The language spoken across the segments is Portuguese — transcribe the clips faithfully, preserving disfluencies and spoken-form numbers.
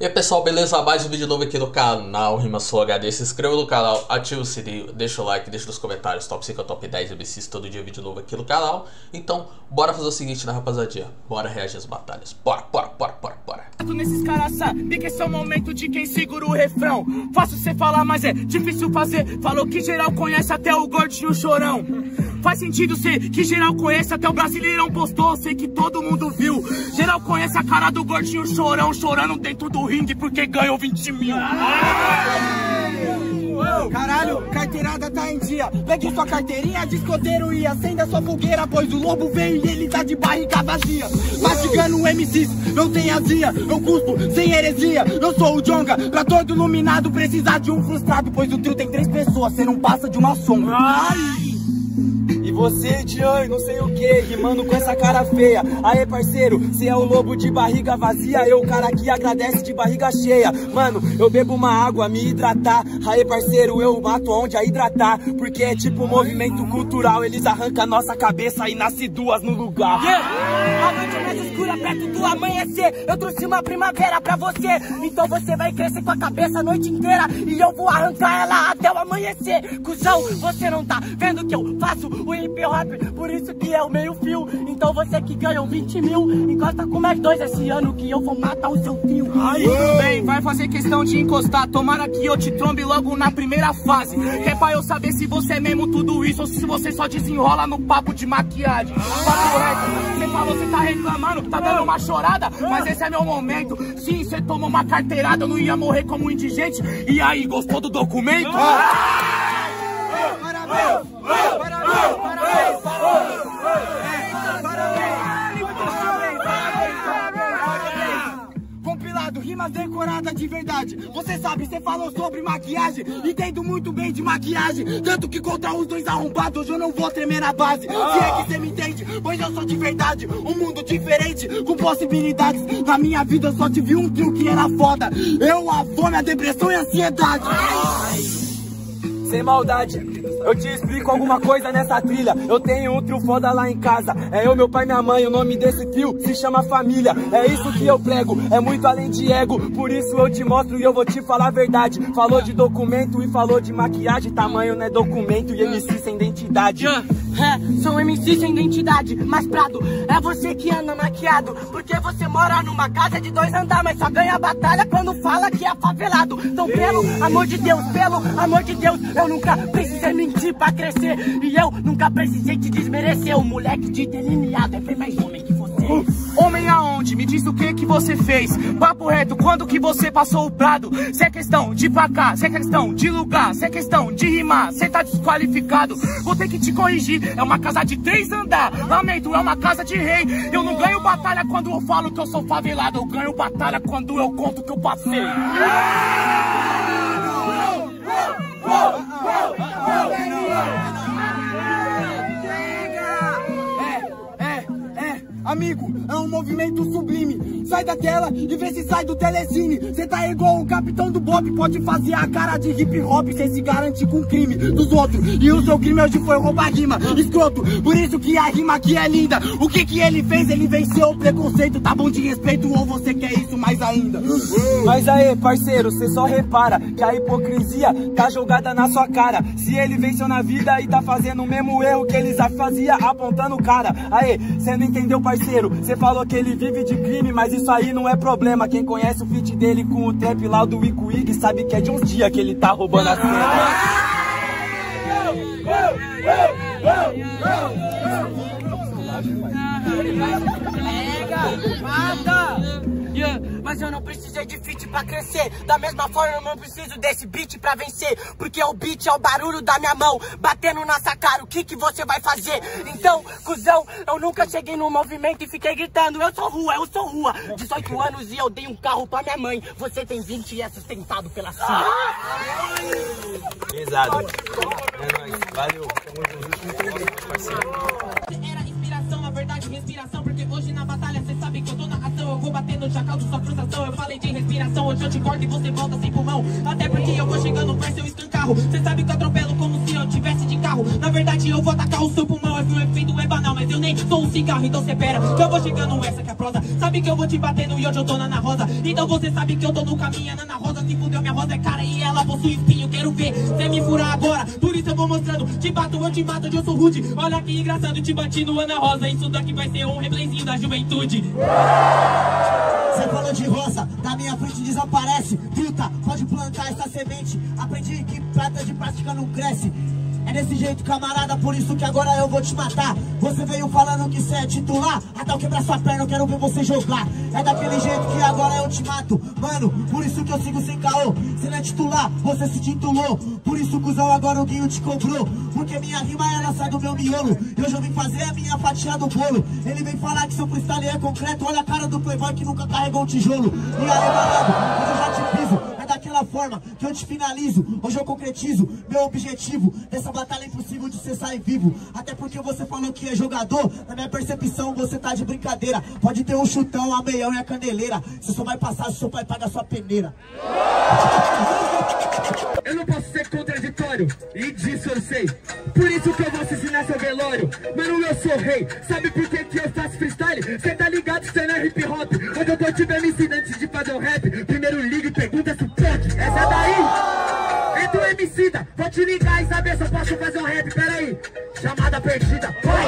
E aí pessoal, beleza? Mais um vídeo novo aqui no canal Rimas Flow H D. Se inscreva no canal, ativa o sininho, deixa o like, deixa nos comentários top cinco, top dez, M Cs, todo dia vídeo novo aqui no canal. Então, bora fazer o seguinte, né rapaziadinha? Bora reagir às batalhas, bora, bora, bora, bora, bora. Nesses caras sabe que esse é o momento de quem segura o refrão. Fácil você falar, mas é difícil fazer. Falou que geral conhece até o Gordinho Chorão. Faz sentido ser que geral conhece, até o Brasileirão postou, sei que todo mundo viu. Geral conhece a cara do Gordinho Chorão, chorando dentro do ringue porque ganhou vinte mil. Caralho, carteirada tá em dia. Pegue sua carteirinha de escoteiro e acenda sua fogueira, pois o lobo veio e ele tá de barriga vazia. Mastigando M Cs, não tem azia. Eu cuspo sem heresia, eu sou o Djonga. Pra todo iluminado precisar de um frustrado, pois o trio tem três pessoas, cê não passa de uma sombra. Ai. E você, Tian, não sei o que, rimando com essa cara feia. Aê, parceiro, cê é o lobo de barriga vazia. Eu, o cara que agradece de barriga cheia. Mano, eu bebo uma água, me hidratar. Aê, parceiro, eu mato onde a hidratar. Porque é tipo movimento cultural. Eles arrancam a nossa cabeça e nasce duas no lugar. Yeah. A noite mais escura perto do amanhecer. Eu trouxe uma primavera pra você. Então você vai crescer com a cabeça a noite inteira. E eu vou arrancar ela até o amanhecer. Cusão, você não tá vendo que eu faço o rápido, por isso que é o meio fio. Então você que ganhou vinte mil, encosta com mais dois esse ano que eu vou matar o seu fio. Aí, bem, vai fazer questão de encostar. Tomara que eu te trombe logo na primeira fase. É pra eu saber se você é mesmo tudo isso ou se você só desenrola no papo de maquiagem. Papo reto, você falou, você tá reclamando, tá dando uma chorada, mas esse é meu momento. Sim, você tomou uma carteirada, eu não ia morrer como indigente. E aí, gostou do documento? Parabéns! Parabéns! Rimas decoradas de verdade. Você sabe, você falou sobre maquiagem. Entendo muito bem de maquiagem. Tanto que contra os dois arrombados hoje eu não vou tremer na base. Se é que você me entende, pois eu sou de verdade. Um mundo diferente, com possibilidades. Na minha vida eu só tive um trio que era foda. Eu, a fome, a depressão e a ansiedade. Ai. Sem maldade, eu te explico alguma coisa nessa trilha. Eu tenho um trio foda lá em casa. É eu, meu pai e minha mãe, o nome desse trio se chama família. É isso que eu prego, é muito além de ego. Por isso eu te mostro e eu vou te falar a verdade. Falou de documento e falou de maquiagem. Tamanho não é documento e M C sem identidade. É, são M C sem identidade, mas Prado, é você que anda maquiado. Porque você mora numa casa de dois andar, mas só ganha batalha quando fala que é favelado. Então pelo amor de Deus, pelo amor de Deus, eu nunca precisei mentir pra crescer. E eu nunca precisei te desmerecer. O moleque de delineado é bem mais homem que você. Uh, homem aonde? Me diz o que que você fez. Papo reto, quando que você passou o Prado? Se é questão de placar, se é questão de lugar, se é questão de rimar, cê tá desqualificado. Vou ter que te corrigir. É uma casa de três andar, lamento, é uma casa de rei. Eu não ganho batalha quando eu falo que eu sou favelado. Eu ganho batalha quando eu conto que eu passei. Amigo, é um movimento sublime. Sai da tela e vê se sai do telecine. Cê tá igual o capitão do Bob, pode fazer a cara de hip hop. Cê se garante com o crime dos outros. E o seu crime hoje foi roubar rima, escroto. Por isso que a rima aqui é linda. O que que ele fez? Ele venceu o preconceito. Tá bom de respeito ou você quer isso mais ainda? Mas aê, parceiro, cê só repara que a hipocrisia tá jogada na sua cara. Se ele venceu na vida e tá fazendo o mesmo erro que eles fazia, apontando o cara. Aê, cê não entendeu, parceiro, cê falou que ele vive de crime, mas isso aí não é problema. Quem conhece o feat dele com o trap lá do Wiku Wig sabe que é de um dia que ele tá roubando a cena. Mas eu não precisei de feat pra crescer. Da mesma forma eu não preciso desse beat pra vencer. Porque o beat é o barulho da minha mão batendo na sua cara. O que que você vai fazer? Então, cuzão, eu nunca cheguei no movimento e fiquei gritando: eu sou rua, eu sou rua. dezoito anos e eu dei um carro pra minha mãe. Você tem vinte e é sustentado pela sua. Pesado. Valeu. Era inspiração, na verdade, respiração. Porque hoje na batalha cê sabe que eu tô na ação. Eu vou bater no chacal de sua frustração. Eu falei de respiração, hoje eu te corto e você volta sem pulmão. Até porque eu vou chegando, verso eu escancarro. Cê sabe que eu atropelo como se eu tivesse de carro. Na verdade, verdade eu vou atacar o seu pulmão. É que o efeito é banal, mas eu nem sou um cigarro. Então cê pera, que eu vou chegando, essa que é prosa. Sabe que eu vou te batendo e hoje eu tô na Ana Rosa. Então você sabe que eu tô no caminho, Ana Rosa. Se fudeu, minha rosa é cara e ela possui espinho. Quero ver cê me furar agora, por isso eu vou mostrando. Te bato, eu te mato, hoje eu sou rude. Olha que engraçado, te bati no Ana Rosa. Isso daqui vai ser um replayzinho da juventude. Cê falou de roça, da minha frente desaparece. Truta, pode plantar essa semente. Aprendi que planta de prática não cresce. É desse jeito, camarada, por isso que agora eu vou te matar. Você veio falando que cê é titular, até eu quebrar sua perna, eu quero ver você jogar. É daquele jeito que agora eu te mato, mano, por isso que eu sigo sem caô. Cê não é titular, você se titulou, por isso, cuzão, agora o Guinho te cobrou. Porque minha rima ela sai do meu miolo, e hoje eu vim fazer a minha fatia do bolo. Ele vem falar que seu freestyle é concreto, olha a cara do playboy que nunca carregou um tijolo. E aí, malandro, eu já te piso. Daquela forma que eu te finalizo, hoje eu concretizo meu objetivo. Dessa batalha é impossível de você sair vivo, até porque você falou que é jogador. Na minha percepção você tá de brincadeira, pode ter um chutão, a meião e a caneleira. Você só vai passar se seu pai paga a sua peneira. Eu não posso ser contraditório, e disso eu sei. Por isso que eu vou assassinar seu velório. Mano, eu sou rei, sabe por que que eu faço freestyle? Cê tá ligado, cê não é hip hop. Onde eu tô te vendo antes de fazer um rap. Primeiro liga e pergunta se essa daí é do M C da. Vou te ligar e saber se eu posso fazer um rap, peraí. Chamada perdida, vai.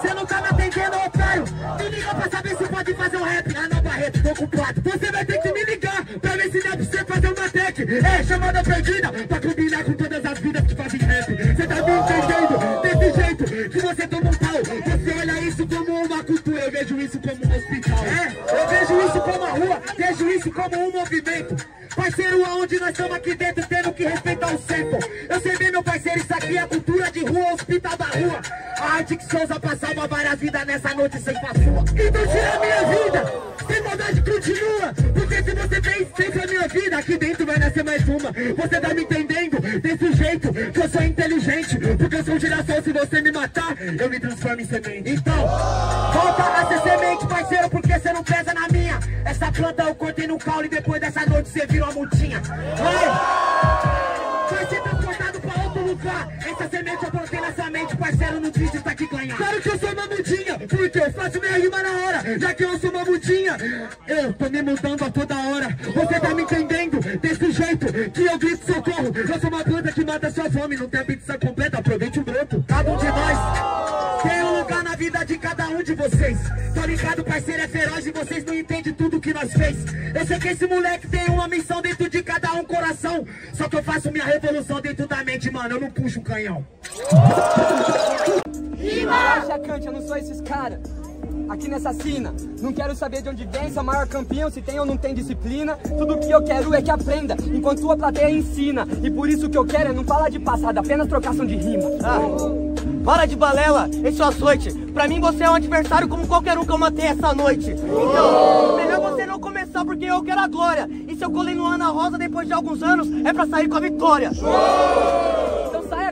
Cê não tá me atendendo, otário. Me liga pra saber se pode fazer um rap. Ah, não, Barreto, tô ocupado. Você vai ter que me ligar pra ver se dá pra você fazer uma tech. É, chamada perdida, pra combinar com todas as vidas que fazem rap. Cê tá me entendendo, desse jeito que você toma um pau. Você olha isso como uma cultura, eu vejo isso como um hospital. É, eu vejo isso como a rua, vejo isso como um movimento. Parceiro, aonde nós estamos aqui dentro, tendo que respeitar o centro. Eu sei bem, meu parceiro, isso aqui é cultura de rua, hospital da rua. A arte que Souza passava várias vidas nessa noite sem passua. Então tira a minha vida, sem maldade continua. Porque se você fez, sempre a minha vida, aqui dentro vai nascer mais uma. Você tá me entendendo, desse jeito que eu sou inteligente. Porque eu sou girassol, se você me matar, eu me transformo em semente. Então, volta a ser semente, parceiro, porque você não pesa na minha. Essa planta eu cortei no caule e depois dessa noite você virou a multinha. Vai! Vai ser transportado pra outro lugar. Essa semente eu plantei nessa mente, parceiro, no vídeo tá aqui ganhar. Claro que eu sou mamudinha, porque eu faço minha rima na hora. Já que eu sou mamudinha, eu tô me mudando a toda hora. Você tá me entendendo? Desse jeito que eu grito socorro. Eu sou uma planta que mata sua fome, não tem a pizza completa, aproveite o broto. Cada um de nós tem um lugar na vida de cada um de vocês. Tô ligado, parceiro, é feroz e vocês não entendem tudo que nós fez. Eu sei que esse moleque tem uma missão dentro de cada um coração. Só que eu faço minha revolução dentro da mente, mano, eu não puxo um canhão. Rima! Chacante, eu não sou esses caras. Aqui nessa sina, não quero saber de onde vem, se é o maior campeão, se tem ou não tem disciplina. Tudo que eu quero é que aprenda, enquanto tua plateia ensina. E por isso que eu quero é não falar de passado, apenas trocação de rima. Ah. Para de balela, esse é o açoite. Pra mim você é um adversário como qualquer um que eu matei essa noite. Então, melhor você não começar porque eu quero a glória. E se eu colei no Ana Rosa depois de alguns anos, é pra sair com a vitória.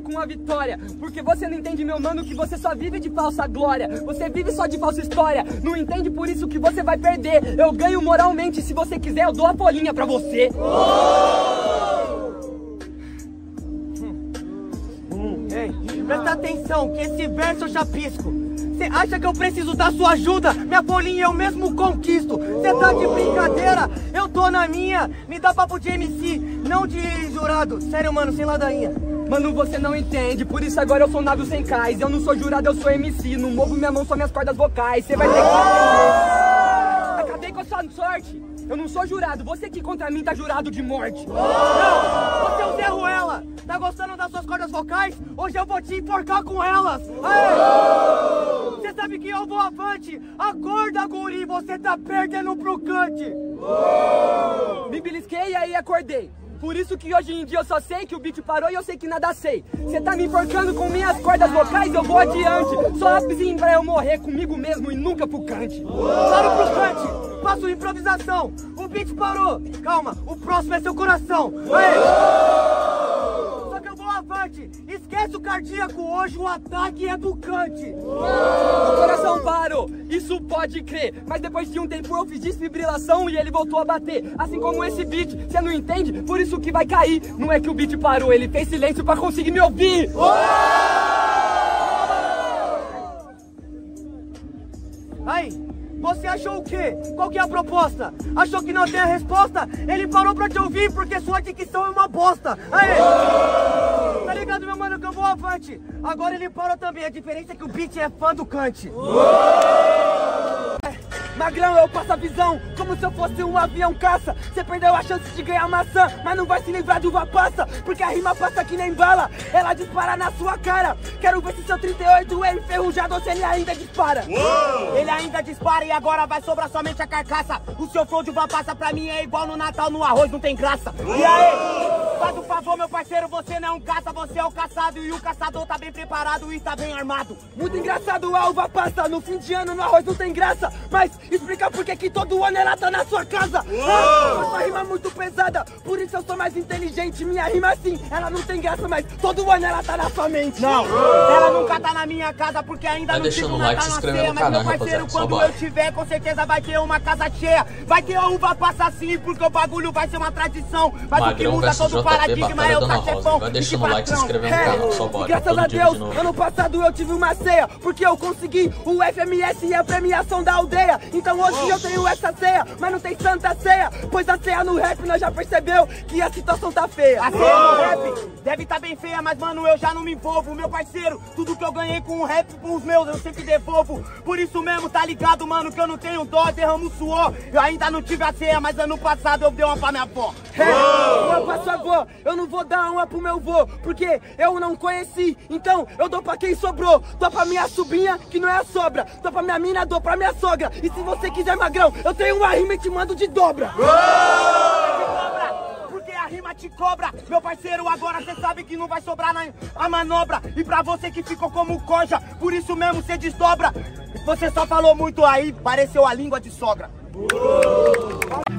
Com a vitória, porque você não entende, meu mano, que você só vive de falsa glória. Você vive só de falsa história. Não entende, por isso que você vai perder. Eu ganho moralmente, se você quiser eu dou a folhinha pra você. Oh! Hum. Ei, presta atenção que esse verso eu chapisco. Você acha que eu preciso da sua ajuda? Minha folhinha eu mesmo conquisto. Você tá de brincadeira? Eu tô na minha. Me dá papo de M C, não de jurado. Sério, mano, sem ladainha. Mano, você não entende, por isso agora eu sou navio sem cais. Eu não sou jurado, eu sou M C. Não movo minha mão, só minhas cordas vocais. Você vai ter que entender. Acabei com a sua sorte. Eu não sou jurado, você que contra mim tá jurado de morte. Não, você é o Zé Ruela. Tá gostando das suas cordas vocais? Hoje eu vou te enforcar com elas. Aê! Você sabe que eu vou avante. Acorda, guri, você tá perdendo pro cante. Oh! Me belisquei e aí acordei. Por isso que hoje em dia eu só sei que o beat parou e eu sei que nada sei. Você tá me enforcando com minhas cordas vocais, eu vou adiante. Só rapzinho pra eu morrer comigo mesmo e nunca pro cante. Claro, pro cante, faço improvisação. O beat parou, calma, o próximo é seu coração. Aê! Oh! Só que eu vou avante. centroavante, esquece o cardíaco, hoje o ataque é do Cante. O coração parou, isso pode crer, mas depois de um tempo eu fiz desfibrilação e ele voltou a bater. Assim como esse beat, cê não entende, por isso que vai cair. Não é que o beat parou, ele fez silêncio pra conseguir me ouvir. Aí, você achou o quê? Qual que é a proposta? Achou que não tem a resposta? Ele parou pra te ouvir porque sua dicção é uma bosta. Aê! Oh! Tá ligado, meu mano, que eu vou avante. Agora ele parou também, a diferença é que o beat é fã do Kant. Oh! Magrão, eu passo a visão, como se eu fosse um avião caça. Você perdeu a chance de ganhar maçã, mas não vai se livrar do vapaça, porque a rima passa que nem bala, ela dispara na sua cara. Quero ver se seu trinta e oito é enferrujado ou se ele ainda dispara. Uou! Ele ainda dispara e agora vai sobrar somente a carcaça. O seu flow de vapaça pra mim é igual no Natal, no arroz não tem graça. Uou! E aí? Faz um favor, meu parceiro, você não é um caça, você é o caçado. E o caçador tá bem preparado e tá bem armado. Muito engraçado a uva passa, no fim de ano no arroz não tem graça, mas explica por que que todo ano ela tá na sua casa. Ah, sua rima é muito pesada, por isso eu sou mais inteligente. Minha rima assim, ela não tem graça, mas todo ano ela tá na sua mente. Não, uou, ela nunca tá na minha casa, porque ainda tá não tive um Natal na ceia. Mas meu parceiro, quando eu tiver, com certeza vai ter uma casa cheia. Vai ter a uva passa sim, porque o bagulho vai ser uma tradição. Mas Magrão, o que muda todo o paradigma é o cachepão. Vai deixando o like, se inscrevendo no canal, só bora. Graças a Deus, ano passado eu tive uma ceia, porque eu consegui o F M S e a premiação da aldeia. Então hoje oh. eu tenho essa ceia, mas não tem santa ceia, pois a ceia no rap nós já percebeu que a situação tá feia. A ceia oh. no rap deve tá bem feia, mas mano, eu já não me envolvo. Meu parceiro, tudo que eu ganhei com o rap, com os meus, eu sempre devolvo. Por isso mesmo, tá ligado, mano, que eu não tenho dó, derramo suor. Eu ainda não tive a ceia, mas ano passado eu dei uma pra minha avó. É, oh. uma pra sua avó, eu não vou dar uma pro meu vô, porque eu não conheci. Então eu dou pra quem sobrou, dou pra minha sobrinha, que não é a sobra, dou pra minha mina, dou pra minha sogra. E se você quiser, Magrão, eu tenho uma rima e te mando de dobra. Uou! Porque a rima te cobra, meu parceiro, agora você sabe que não vai sobrar na, a manobra. E pra você que ficou como coja, por isso mesmo você desdobra. Você só falou muito aí, pareceu a língua de sogra. Uou!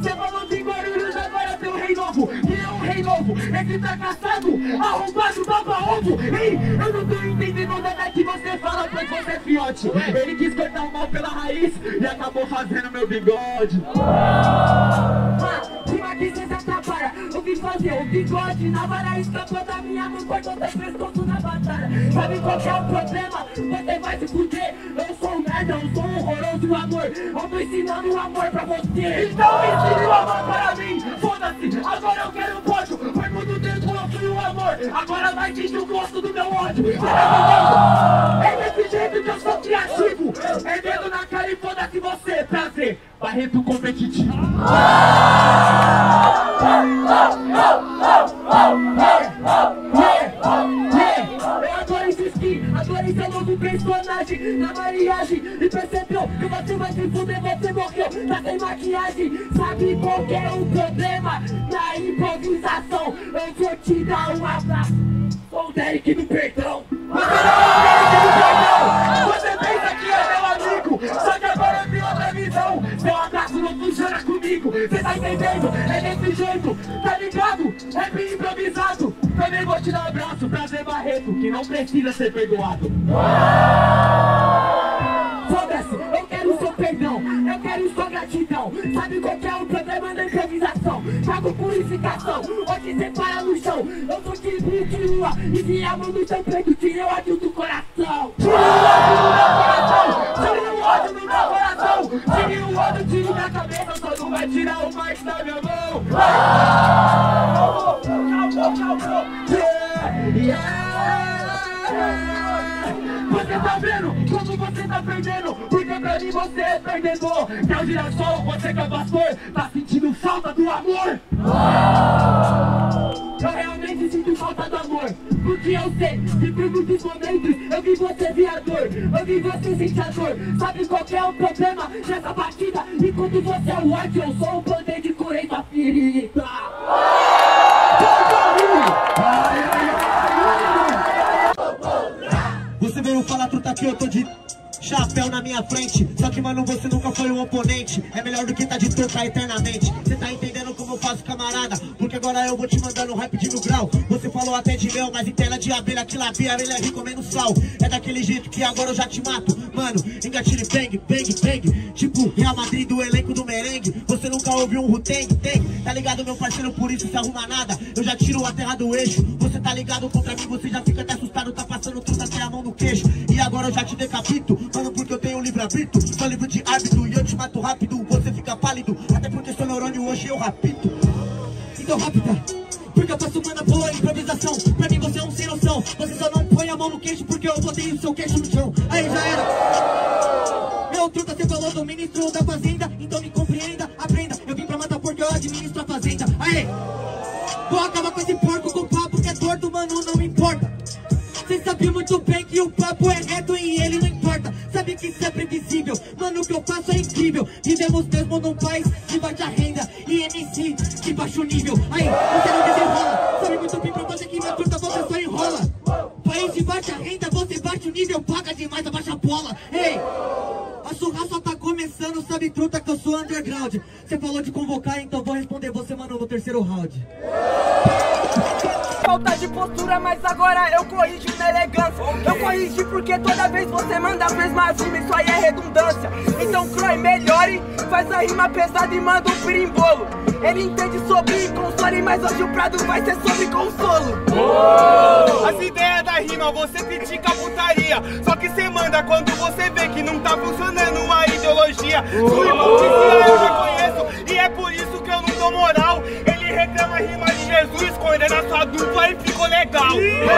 Você falou de Guarulhos, agora tem um rei novo. E é um rei novo, é que tá caçado, arrombado, baba-ovo. Ei, eu não tô entendendo nada que você fala, pois você é fiote. Ele quis cortar o mal pela raiz e acabou fazendo meu bigode. Mano, rima que cê se atrapalha, eu vim fazer o bigode na vara, escapou da minha mão, cortou dois pescoços na batalha. Sabe qual que é o problema? Você vai se fuder. Eu sou um merda, eu sou um horroroso amor. Eu tô ensinando o amor pra você. Então me ensina o amor para mim, foda-se, agora eu quero um pódio. Foi muito tempo eu fui o amor, agora vai sentir o gosto do meu ódio. É desse jeito que eu sou criativo, é dedo na cara e foda-se você, prazer, barreto competitivo. Adorei seu novo personagem na mariagem. E percebeu que você vai se fuder, você morreu, tá sem maquiagem. Sabe qual que é o problema? Na improvisação. Eu vou te dar um abraço, sou o Derek do Perdão. Você não é o Derek do Perdão. Você pensa que é meu amigo, só que agora eu vi outra visão. Seu abraço não funciona comigo, cê tá entendendo? É desse jeito, tá ligado? É bem improvisado. Também vou te dar um abraço, prazer Barreto, que não precisa ser perdoado. Foda-se, eu quero o seu perdão, eu quero sua gratidão. Sabe qual que é o problema da improvisação? Trago purificação, hoje cê para no chão. Eu sou tipo de lua, e se a mão no seu peito tira o ódio do coração. Tira o ódio do meu coração, tira o ódio do meu coração. Tira o ódio, tira minha cabeça, só não vai tirar o mais da minha mão. Yeah, yeah. Você tá vendo como você tá perdendo? Porque pra mim você é perdedor. Que é o girassol, você que é o pastor, tá sentindo falta do amor. Eu realmente sinto falta do amor, porque eu sei que por muitos momentos eu vi você ver a dor, eu vi você sentir a dor. Sabe qual que é o problema nessa batida? Enquanto você é o ódio, eu sou o poder de curar da ferida. Você veio falar truta que eu tô de chapéu na minha frente. Só que, mano, você nunca foi um oponente. É melhor do que tá de trocar eternamente. Cê tá entendendo como eu faço, camarada? Porque agora eu vou te mandando um rap de mil grau. Você falou até de mel, mas em tela de abelha, que labia, ele é rico comendo sal. É daquele jeito que agora eu já te mato, mano. Engatilhe, bang, bang, bang. Tipo Real Madrid do elenco do merengue. Você nunca ouviu um ruteng, tem. Tá ligado, meu parceiro, por isso se arruma nada. Eu já tiro a terra do eixo. Você tá ligado contra mim, você já fica até assustado. Tá passando tudo até a mão no queixo. E agora eu já te decapito, mano, porque eu tenho livre-arbítrio. Sou livre de hábito e eu te mato rápido. Você fica pálido, até porque seu neurônio hoje eu rapito. Então rápida, porque eu passo uma boa improvisação. Pra mim você é um sem noção. Você só não põe a mão no queixo porque eu botei o seu queixo no chão. Aí já era. Meu truta, você falou do ministro da fazenda. Então me compreenda, aprenda. Eu vim pra matar porque eu administro a fazenda. Aê! Vou acabar com esse porco com papo que é torto, mano, não importa. Cê sabe muito bem que o papo é reto e ele não importa. Sabe que isso é previsível, mano, o que eu faço é incrível. Vivemos mesmo num país de baixa renda e M C de baixo nível. Aí, você não desenrola, sabe muito bem pra você que na curta você só enrola. País de baixa renda, você baixa o nível, paga demais, abaixa a bola. Ei! A surra só tá começando, sabe, truta, que eu sou underground. Você falou de convocar, então vou responder você, mano, no terceiro round. Falta de postura, mas agora eu corrijo na elegância. Eu corrigi porque toda vez você manda a mesma rima, isso aí é redundância. Então Croy, melhore, faz a rima pesada e manda um pirimbolo. Ele entende sobre console, mas hoje o prado vai ser sobre consolo. Oh! As ideias da rima, você critica a putaria. Só que você manda quando você vê que não tá funcionando uma ideologia. Oh! Sua hipocrisia eu já conheço e é por isso que eu não dou moral. Ele reclama a rima de Jesus, escondendo a sua dupla e ficou legal. Yeah!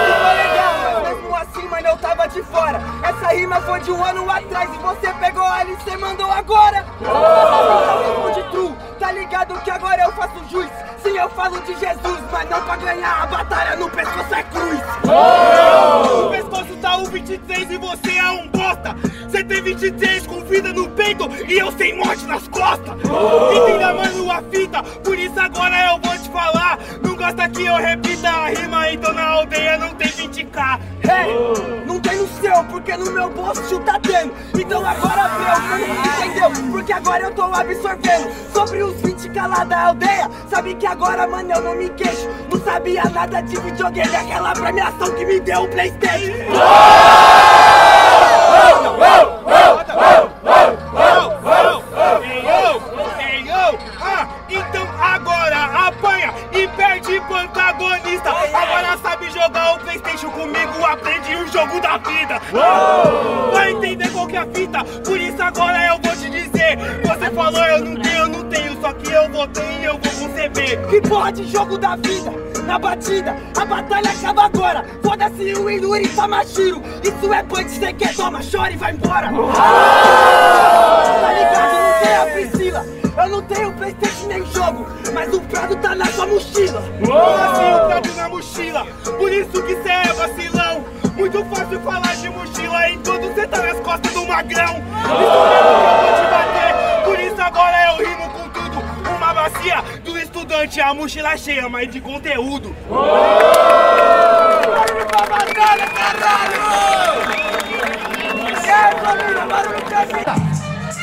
Ficou legal, mas mesmo assim, mano, eu tava de fora. Essa rima foi de um ano atrás e você pegou ela e você mandou agora. Oh! De true, tá ligado que agora eu faço juiz. Sim, eu falo de Jesus, mas não pra ganhar a batalha, no pescoço é cruz. Oh! No pescoço tá o vinte e três e você é um bosta. Você tem vinte e três com vida no peito e eu sem morte nas costas. Oh! Entenda, mano, a fita, por isso agora eu vou te falar. Não gosta que eu repita a rima, então na aldeia não tem vinte k. Hey, oh! Não tem no seu, porque no meu bolso tá tendo. Então agora vê, mano, entendeu? Porque agora eu tô absorvendo. Sobre os vinte k lá da aldeia, sabe que agora, mano, eu não me queixo. Não sabia nada de videogame, aquela premiação que me deu o PlayStation. Oh! Oh! Então agora apanha e perde pro antagonista. Agora sabe jogar o PlayStation comigo, aprende o jogo da vida. Vai entender qual que é a fita, por isso agora eu vou te dizer. Você falou eu não tenho, eu não tenho, só que eu vou ter e eu vou conceber. Que porra de jogo da vida? Na batida, a batalha acaba agora. Foda-se o Inuri Samashiro. Isso é punch, cê quer, toma, chora e vai embora. Tá ligado, não tem a Priscila. Eu não tenho PlayStation nem jogo, mas o prado tá na sua mochila. Foda-se o prado na mochila, por isso que cê é vacilão. Muito fácil falar de mochila em tudo, cê tá nas costas do magrão. Isso mesmo que eu vou te bater, por isso agora eu rimo com tudo. Uma bacia do estudante, a mochila cheia, mas de conteúdo. Oh! Barulho pra batalha, caralho! É, família, barulho pra cima!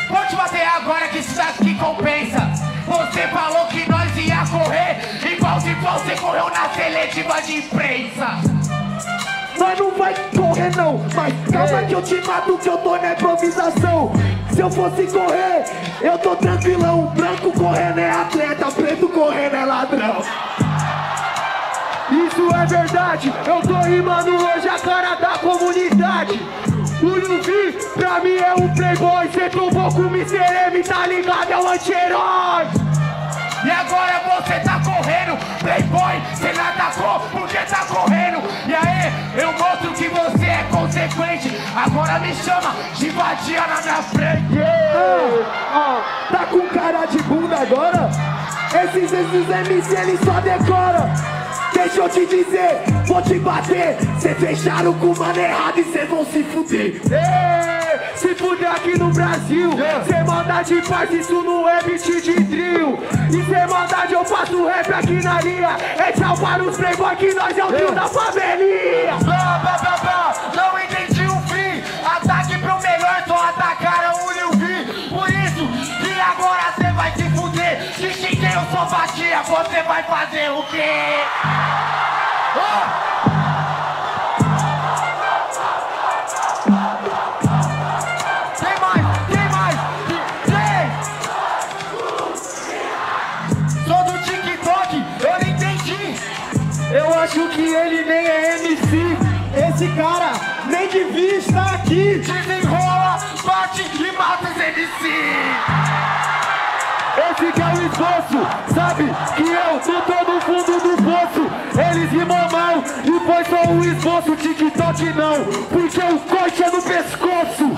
Vou te bater agora que isso daqui compensa. Você falou que nós ia correr, igual se você correu na seletiva de imprensa. Nós não vai correr não, mas calma que eu te mato, que eu tô na improvisação. Se eu fosse correr, eu tô tranquilão. Branco correndo é atleta, preto correndo é ladrão. Isso é verdade, eu tô rimando hoje a cara da comunidade. O Luvi, pra mim é um playboy. Cê trombou com o mister M, tá ligado, é o anti-herói. E agora você tá correndo, playboy, cê não atacou porque tá correndo. E aí, eu mostro que você é consequente. Agora me chama de vadia na minha frente. Yeah. Ah, tá com cara de bunda agora? Esses, esses M C, eles só decoram. Deixa eu te dizer, vou te bater. Cê fecharam com o mano errado e cê vão se fuder. Ei, se fuder aqui no Brasil. Cê yeah. manda de paz, isso não é beat de drill. E cê manda, eu faço rap aqui na linha. É salvar os playboy que nós é o trio yeah. da favelinha. Blá, blá, blá, blá, não entendi o fim. Ataque dia você vai fazer o quê? Oh! Acho que ele nem é M C, esse cara nem devia estar aqui. Desenrola, bate e mata os M C. Esse que é o esboço, sabe que eu tô no fundo do poço. Eles rimam mal e foi só o esboço, TikTok não, porque o corte é no pescoço.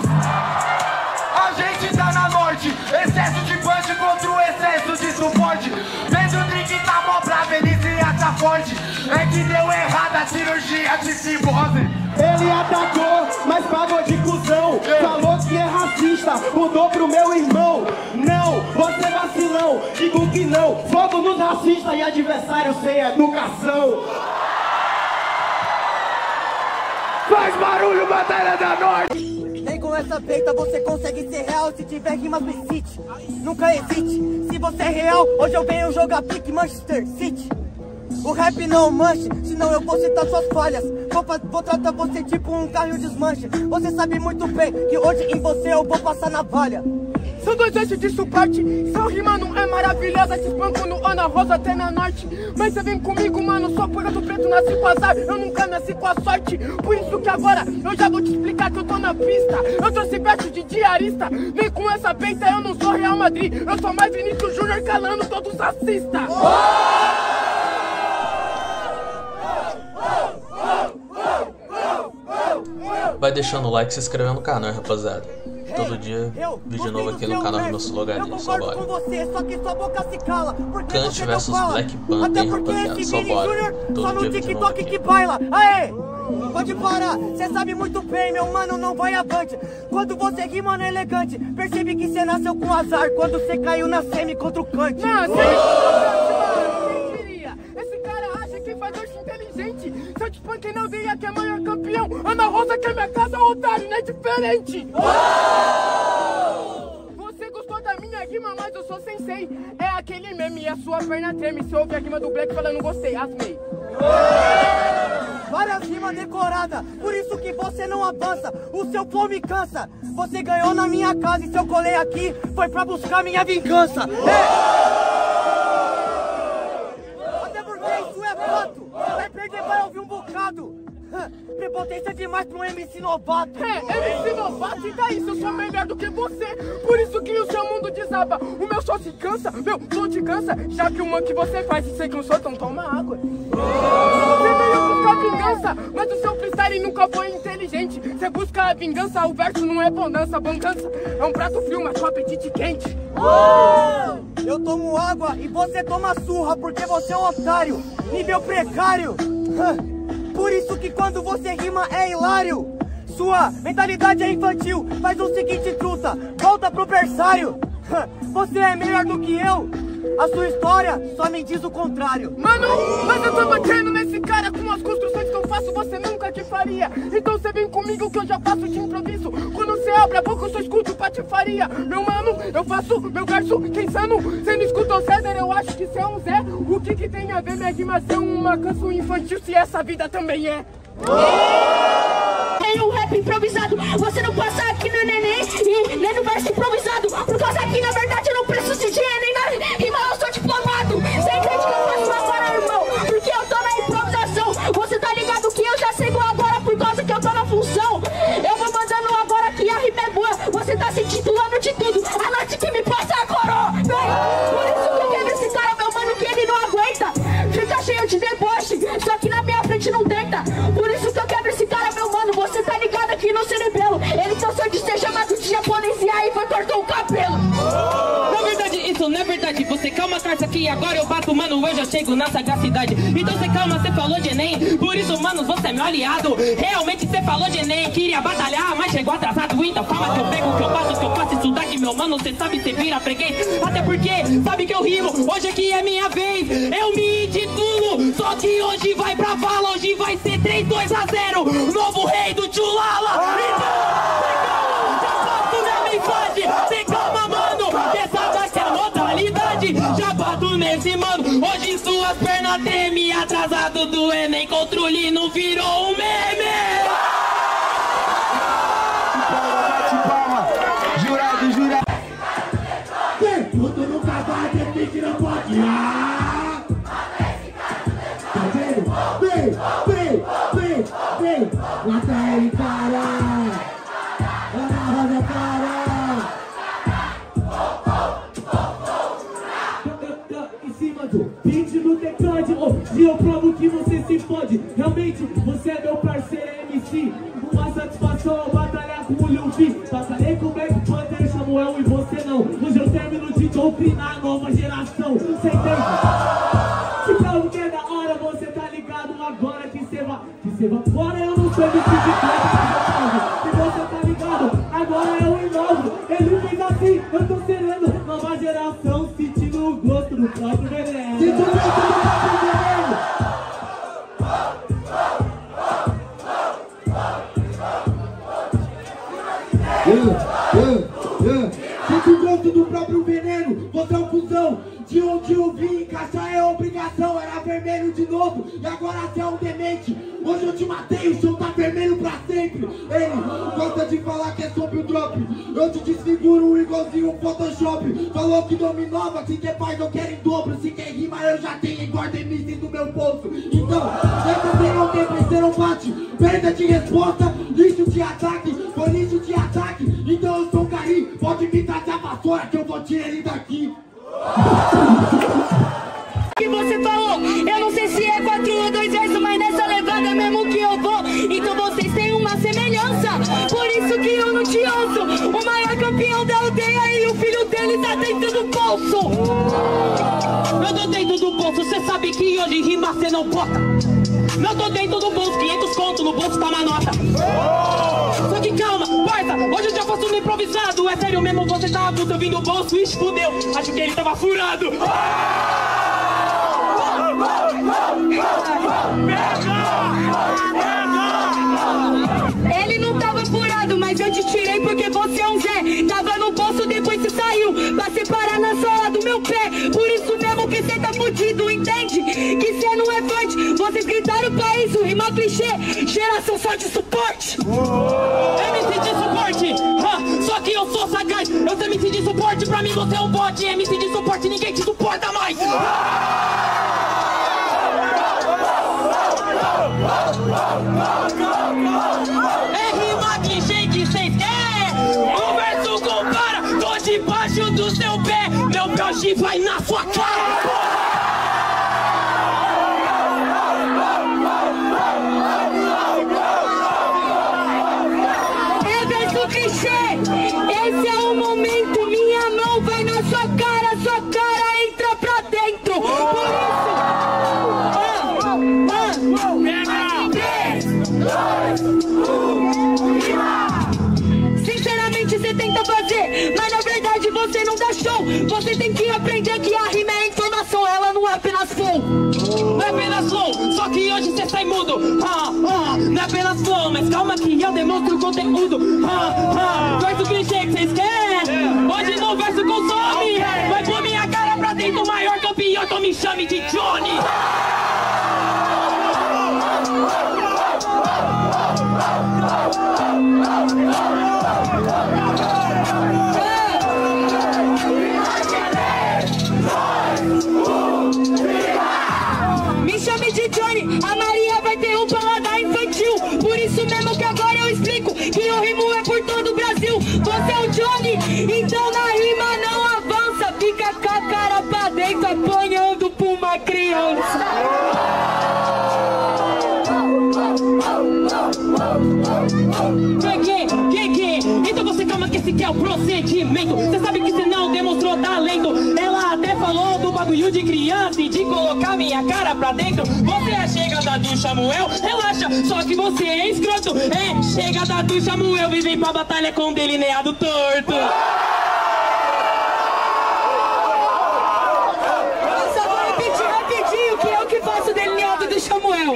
A gente tá na morte, excesso de punch contra o excesso de suporte. Pedro Drink tá mó brava, ele se ata forte. É que deu errada a cirurgia de cibose. Ele atacou, mas pagou de cuzão. Eu. Falou que é racista, mudou pro meu irmão. Não, você vacilão, digo que não. Fogo nos racistas e adversário sem educação. Faz barulho, Batalha da Norte! Nem com essa peita você consegue ser real. Se tiver rimas me cite, nunca hesite. Se você é real, hoje eu venho jogar pique Manchester City. O rap não manche, senão eu vou citar suas falhas. Vou, vou tratar você tipo um carro e um desmanche. Você sabe muito bem que hoje em você eu vou passar navalha. São dois eixos de suporte, seu rima não é maravilhosa. Esses bancos no Ana Rosa até na norte. Mas você vem comigo, mano, só por eu do preto nasci com azar. Eu nunca nasci com a sorte, por isso que agora eu já vou te explicar que eu tô na pista. Eu trouxe verso de diarista, nem com essa peita eu não sou Real Madrid. Eu sou mais Vinícius Júnior calando todos os racistas. Oh! Vai deixando o like e se inscrevendo no canal, rapaziada. Todo dia, vídeo novo aqui no canal do nosso logadinho, só bora. Cante versus Black Panther, rapaziada, só bora. Todo dia, vídeo novo aqui. Pode parar, cê sabe muito bem, meu mano, não vai avante. Quando você rima no elegante, percebe que cê nasceu com azar. Quando cê caiu na semi contra o Kant. Se eu te panquei na aldeia que é maior campeão, Ana Rosa que é minha casa, otário, não é diferente. Oh! Você gostou da minha rima, mas eu sou sensei. É aquele meme e a sua perna treme. Se ouve a rima do Black falando gostei, asmei. Oh! Várias rimas decoradas, por isso que você não avança. O seu flow me cansa. Você ganhou na minha casa e se eu colei aqui foi pra buscar minha vingança. Oh! É. Até porque isso é fato. Vai perder, vai ouvir um bocado. Prepotência demais pra um M C novato. É, M C novato, e daí se eu sou melhor do que você? Por isso que o seu mundo desaba. O meu só se cansa, meu som te cansa. Já que o man que você faz, se você cansou, então toma água. Você veio buscar vingança, mas o seu freestyle nunca foi inteligente. Você busca a vingança, o verso não é bonança. Bonança é um prato frio, mas com apetite quente. Oh! Eu tomo água e você toma surra, porque você é um otário, nível precário. Por isso que quando você rima é hilário. Sua mentalidade é infantil. Faz o seguinte, truta, volta pro berçário. Você é melhor do que eu. A sua história só me diz o contrário. Mano, mas eu tô batendo nesse cara com as construções que eu faço, você nunca te faria. Então você vem comigo que eu já faço de improviso. Quando você abre a boca eu só escuto patifaria. Meu mano, eu faço meu verso, quem sano? Você não escutou César, eu acho que você é um Zé. O que que tem a ver minha animação, uma canção infantil, se essa vida também é? Tem um rap improvisado, você não passa aqui no neném e nem no verso improvisado. Por causa que na verdade eu não preciso de dinheiro nem na rima, eu sou diplomado. Sem crente que eu faço agora, irmão, porque eu tô na improvisação. Você tá ligado que eu já sigo agora por causa que eu tô na função. Eu vou mandando agora que a rima é boa, você tá se titulando de tudo. A norte que me passa agora, ó. Por isso que eu quero esse cara, meu mano, que ele não aguenta. Fica cheio de deboche, só que na minha frente não deita. Por isso que eu quero esse cara, meu mano, você tá ligado aqui no cerebelo. Ele cansou de ser chamado de japonês e aí foi cortou o cabelo. Não é verdade isso, não é verdade. Você calma, carça, que agora eu bato, mano, eu já chego na sagacidade. Então você calma, você falou de Enem, por isso, mano, você é meu aliado. Realmente você falou de Enem, queria batalhar, mas chegou atrasado. Então calma que eu pego, que eu bato, que eu faço isso daqui, meu mano, você sabe, você vira freguês. Até porque sabe que eu rimo, hoje aqui é minha vez. Eu me intitulo, só que hoje vai pra bala, hoje vai ser três, dois a zero. Novo rei do Tchulala. Então, já faço minha mensagem, você calma, mano, que essa daqui é a modalidade. Já bato nesse mano. Hoje suas pernas tremem, atrasado do Enem, controle não virou um meme. Bate palma, jurado, jurado. Tem puto no cavalo, tem pique, não pode ar. Tá vendo? Vem, vem, vem, vem. Mata ele, para. Ana Rosa, para. E eu provo que você se fode. Realmente, você é meu parceiro M C. Uma satisfação ao batalhar com o Lil B. Batalhei com o Black Panther, Samuel e você não. Hoje eu termino de doutrinar a nova geração. Você entende? Se pra alguém é da hora, você tá ligado agora que você vai. Que você vai fora, eu não sou M C de casa. Se você tá ligado, agora eu inovo. Ele fez assim, eu tô sereno. Nova geração sentindo o gosto do próprio veneno. Sinto o gosto do próprio veneno, você é um cuzão. De onde eu vim, encaixar é obrigação. Era vermelho de novo e agora você é um demente. Hoje eu te matei, o chão tá vermelho pra sempre. Ele gosta de falar que é sobre o drop. Eu te desfiguro igualzinho o Photoshop. Falou que não me inova, se quer paz eu quero em dobro. Se quer rima eu já tenho, engorda e me sinto meu bolso. Então, sempre serão tempo, serão bate. Perda de resposta, lixo de ataque. Foi lixo de ataque, então eu sou gari. Pode me trazer a vassoura que eu vou tirar ele daqui. O que você falou? Eu não sei se é quatro ou dois versos, mas nessa levada é mesmo que eu vou. Então vocês têm uma semelhança, por isso que eu não te ouço. O maior campeão da aldeia e o filho dele tá dentro do bolso. Eu tô dentro do bolso, cê sabe que hoje rima cê não bota. Eu tô dentro do bolso, quinhentos conto no bolso tá uma nota. Só que calma, parça, hoje eu já faço no improvisado. É sério mesmo, você tá puto, eu vim do bolso e fudeu. Acho que ele tava furado. Ele não tava furado, mas eu te tirei porque você é um Zé. Tava no bolso, depois você saiu pra separar na sola do meu pé. Por isso mesmo que cê tá fudido, entende? Que cê não é forte, vocês gritaram pra isso. Rima clichê, geração só de suporte. M C de suporte, ah, só que eu sou sagaz. Eu sou M C de suporte, pra mim você é um bot. M C de suporte, ninguém te suporta mais. É rima que gente sem é. O verso compara, tô debaixo do seu pé. Meu broche vai na sua cara, porra. É verso clichê, esse é o momento. Minha mão vai na sua cara, sua cara entra pra dentro. Por isso ah, ah, sinceramente você tenta fazer, mas na verdade você não dá show. Você tem que aprender que a rima é informação, ela não é apenas flow. Não é apenas flow, só que hoje você sai mudo. ah, ah, Não é apenas flow, mas calma que eu demonstro o conteúdo. ah, ah, Verso clichê que vocês querem, hoje não verso consome. Vai pôr minha cara pra dentro, o maior campeão, então me chame de Johnny. Me chame de Johnny, a Maria vai ter um paladar infantil. Por isso mesmo que agora eu explico que o rimo é por todo o Brasil. Você é o Johnny, então na rima não avança. Fica com a cara pra dentro, apanhando pra uma criança. Que, que, que? Então você calma que esse que é o procedimento. Você sabe que você não demonstrou talento. Ela até falou do bagulho de criança e de colocar minha cara pra dentro. Você é chega da do Samuel, relaxa, só que você é escroto. É chega da do Samuel, vivem pra batalha com um delineado torto. Eu só vou repetir rapidinho que eu que faço o delineado do Samuel.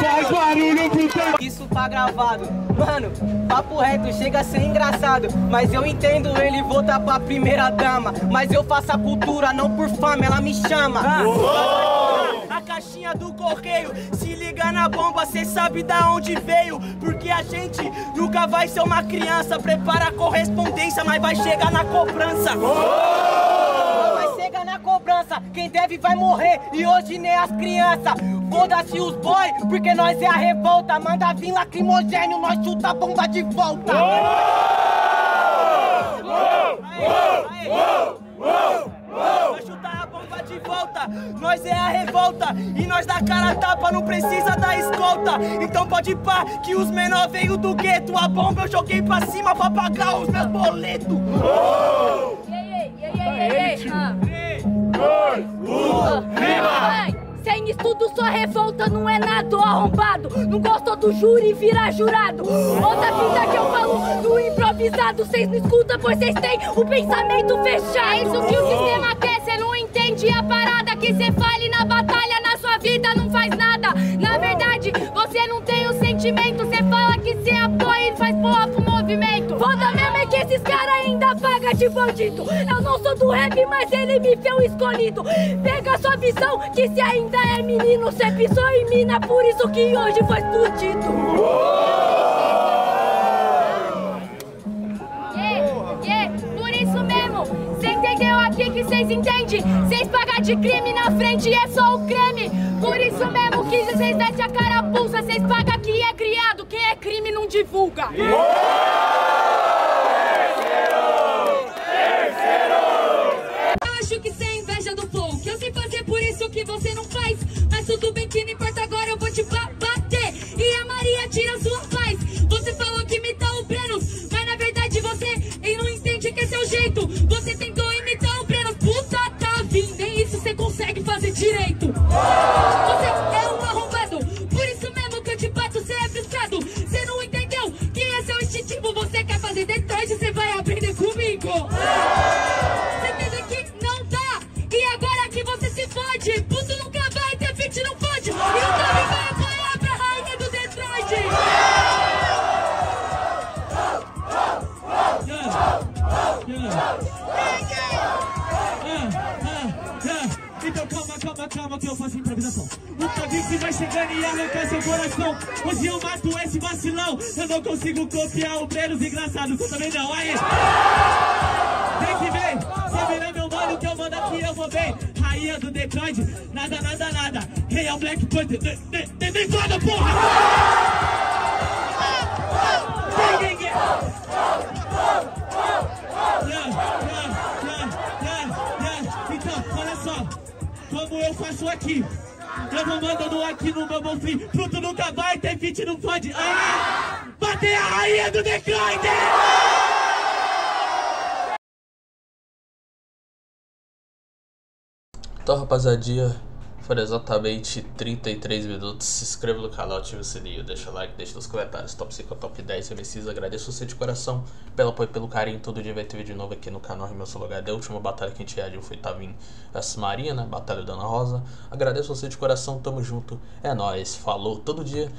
Faz barulho pro tempo. pá gravado. Mano, papo reto chega a ser engraçado, mas eu entendo ele voltar pra primeira dama. Mas eu faço a cultura, não por fama, ela me chama. Ah, oh! A caixinha do correio, se liga na bomba, cê sabe da onde veio. Porque a gente nunca vai ser uma criança, prepara a correspondência, mas vai chegar na cobrança. Oh! Vai chegar na cobrança, quem deve vai morrer, e hoje nem as crianças. Foda-se os boy, porque nós é a revolta. Manda vir lacrimogênio, nós chuta a bomba de volta. Nós chuta a bomba de volta, nós é a revolta. E nós dá cara a tapa, não precisa da escolta. Então pode pá, que os menor veio do gueto. A bomba eu joguei pra cima pra pagar os meus boletos. E aí, e aí, e aí, e aí? três, dois, um, rima! Sem estudo, só revolta, não é nada, ó arrombado. Não gostou do júri, vira jurado. Outra fita que eu falo do improvisado, cês não escutam, pois cês têm o pensamento fechado. É isso que o sistema quer, cê não entende a parada. Que cê fale na batalha, na sua vida não faz nada. Na verdade, você não tem o sentimento. Cê fala que cê apoia e faz boa pro movimento. Foda mesmo é que esses caras ainda pagam de bandido. Eu não sou do rap, mas ele me fez o escolhido. Pega a sua visão, que cê ainda é menino, cê pisou em mina, por isso que hoje foi explodido. Yeah, yeah, por isso mesmo, cê entendeu aqui que cês entendem? Cês pagar de crime na frente é só o creme. Por isso mesmo que cês desce a cara pulsa, cês pagam que é criado, quem é crime não divulga. Acho que cê é inveja do povo, que eu sei fazer, por isso que você não faz. Mas tudo bem, que não importa, agora eu vou te bater. E a Maria tira sua paz. Você falou que imita o Brenos, mas na verdade você e não entende que é seu jeito. Você tentou imitar o Brenos, puta Tavin, nem isso você consegue fazer direito. Você é um arrombado, por isso mesmo que eu te bato, você é frustrado. Você não entendeu que é seu instintivo, você quer fazer detrás e você vai aprender comigo. Puto nunca vai ter fit, não pode. E o Tavin vai apanhar pra rainha do Detroit. Então calma, calma, calma, que eu faço improvisação. O Tavin que vai chegando e arrancar seu coração. Hoje eu mato esse vacilão. Eu não consigo copiar o Brenos engraçado, eu também não, aí. Vem que vem, você virá meu mano, que eu mando aqui, eu vou bem. Rainha do Detroit, nada, nada, nada. Real Black Panther, nem foda, porra! Então, olha só, como eu faço aqui. Eu vou mandando aqui no meu bom fim. Fruto nunca vai ter fit, não pode. Ah, bater a rainha do Detroit! Então, rapaziada, foram exatamente trinta e três minutos. Se inscreva no canal, ative o sininho, deixa o like, deixa nos comentários top cinco ou top dez M Cs. Agradeço você de coração pelo apoio, pelo carinho. Todo dia vai ter vídeo novo aqui no canal Rimas Flow H D. A última batalha que a gente reagiu foi Tavin versus Marina, batalha da Ana Rosa. Agradeço você de coração, tamo junto, é nóis, falou. Todo dia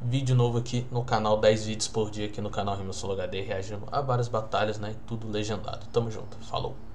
vídeo novo aqui no canal, dez vídeos por dia aqui no canal Rimas Flow H D, reagindo a várias batalhas, né? Tudo legendado, tamo junto, falou.